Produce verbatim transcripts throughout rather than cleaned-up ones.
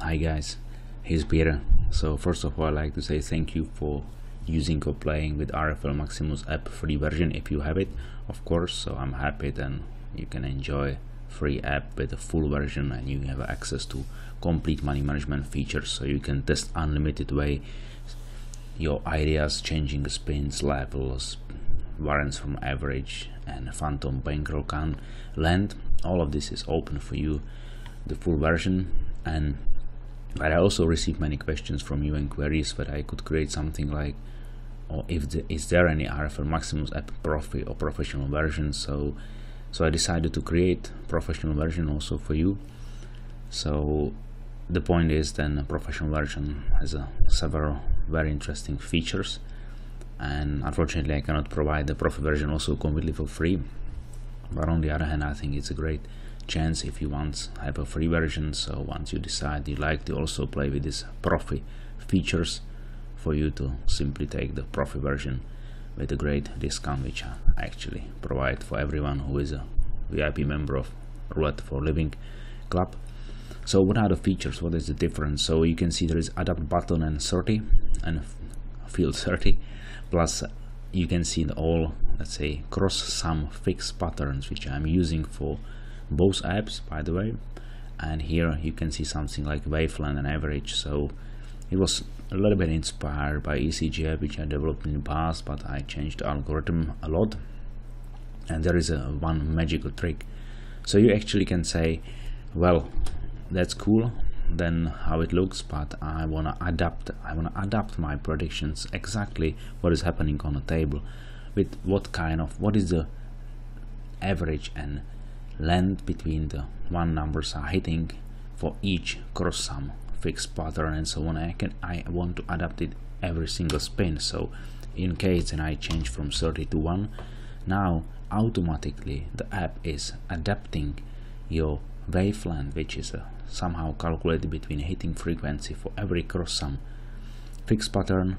Hi guys, here's Peter. So first of all, I'd like to say thank you for using or playing with R F L Maximus app free version if you have it, of course. So I'm happy then you can enjoy free app with a full version, and you have access to complete money management features, so you can test unlimited way your ideas, changing spins, levels, variance from average, and phantom bankroll can land. All of this is open for you, the full version. And but I also received many questions from you and queries that I could create something like, or if the, is there any R F L Maximus app profi or professional version? So, so I decided to create professional version also for you. So the point is, then a professional version has a, several very interesting features, and unfortunately I cannot provide the profi version also completely for free. But on the other hand, I think it's a great chance if you want have a free version. So once you decide you like to also play with this profi features, for you to simply take the profi version with a great discount, which I actually provide for everyone who is a V I P member of Roulette for Living club. So what are the features? What is the difference? So you can see there is adapt button and thirty and field thirty, plus you can see the all, let's say, cross sum fix patterns, which I'm using for both apps, by the way. And here you can see something like wavelength and average. So it was a little bit inspired by E C G app, which I developed in the past, but I changed the algorithm a lot. And there is a one magical trick. So you actually can say, well, that's cool then how it looks, but I want to adapt I want to adapt my predictions exactly what is happening on the table, with what kind of what is the average and land between the one numbers are hitting for each cross sum fixed pattern, and so on. I can I want to adapt it every single spin. So in case and I change from thirty to one, now automatically the app is adapting your wavelength, which is a somehow calculated between hitting frequency for every cross sum fixed pattern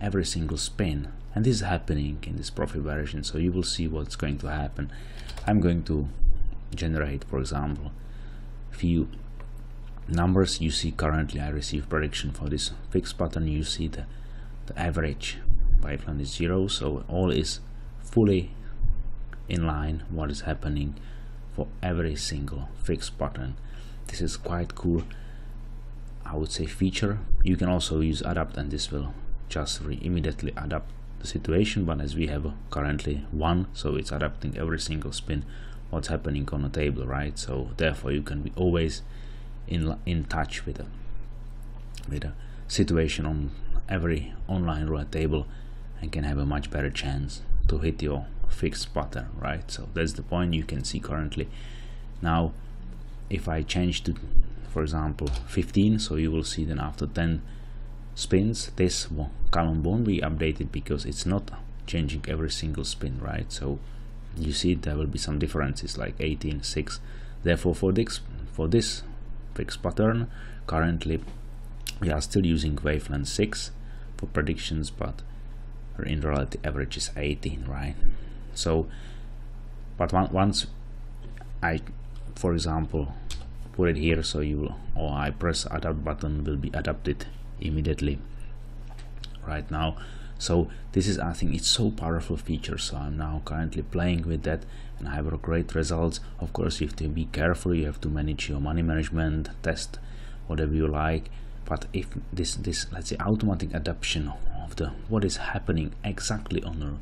every single spin. And this is happening in this profi version, so you will see what's going to happen. I'm going to generate, for example, few numbers. You see currently I receive prediction for this fixed pattern. You see the, the average wavelength is zero, so all is fully in line what is happening for every single fixed pattern. This is quite cool, I would say, feature. You can also use adapt, and this will just re immediately adapt the situation. But as we have currently one, so it's adapting every single spin what's happening on the table, right? So therefore you can be always in in touch with a with a situation on every online roulette table, and can have a much better chance to hit your fixed pattern, right? So that's the point. You can see currently now if I change to, for example, fifteen, so you will see then after ten spins this column won't be updated because it's not changing every single spin, right? So you see there will be some differences like eighteen, six. Therefore for this for this fixed pattern currently we are still using wavelength six for predictions, but in reality average is eighteen, right? So but one, once I, for example, put it here, so you will, or I press adapt button, will be adapted immediately right now. So this is, I think it's so powerful feature. So I'm now currently playing with that and I have great results. Of course you have to be careful, you have to manage your money management, test whatever you like. But if this this let's say automatic adaptation of the what is happening exactly on the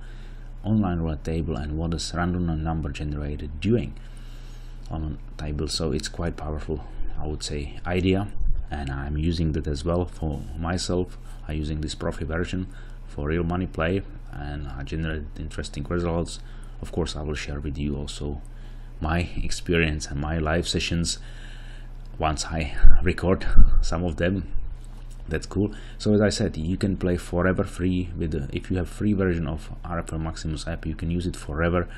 online roulette table and what is random number generated doing on a table, so it's quite powerful, I would say, idea. And I'm using that as well for myself. I'm using this profi version for real money play, and I generated interesting results. Of course I will share with you also my experience and my live sessions once I record some of them. That's cool. So as I said, you can play forever free with the, if you have free version of R F L Maximus app, you can use it forever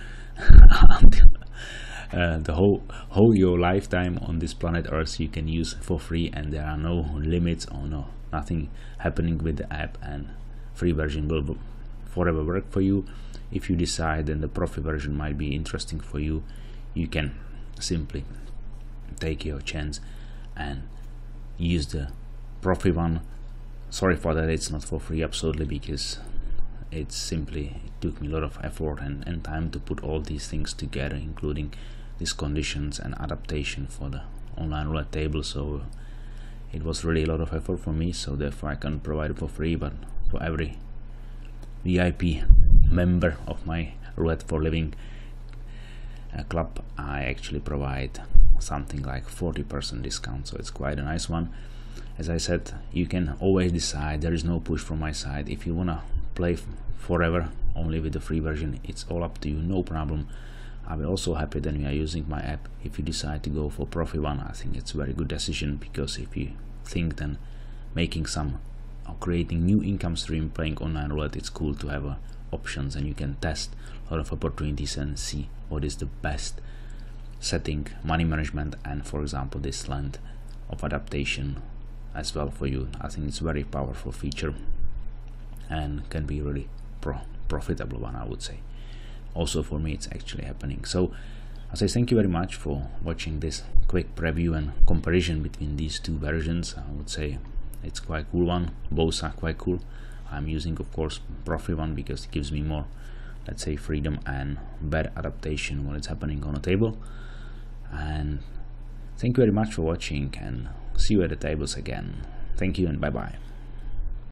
until uh, the whole whole your lifetime on this planet Earth. You can use for free, and there are no limits or no nothing happening with the app, and free version will forever work for you. If you decide then the profi version might be interesting for you, you can simply take your chance and use the PROFI one. Sorry for that, it's not for free, absolutely, because it's simply, it took me a lot of effort and, and time to put all these things together, including these conditions and adaptation for the online roulette table. So it was really a lot of effort for me, so therefore I can't provide it for free, but for every V I P member of my Roulette for Living uh, club, I actually provide something like forty percent discount, so it's quite a nice one. As I said, you can always decide, there is no push from my side. If you wanna play forever only with the free version, it's all up to you, no problem. I'm also happy that we are using my app. If you decide to go for PROFI one, I think it's a very good decision, because if you think then making some or creating new income stream playing online roulette, it's cool to have uh, options, and you can test a lot of opportunities and see what is the best setting, money management, and for example this land of adaptation as well for you. I think it's very powerful feature and can be really pro profitable one, I would say. Also for me it's actually happening. So I say thank you very much for watching this quick preview and comparison between these two versions. I would say it's quite cool one, both are quite cool. I'm using of course PROFI one because it gives me more, let's say, freedom and better adaptation when it's happening on a table. And thank you very much for watching, and see you at the tables again. Thank you and bye bye.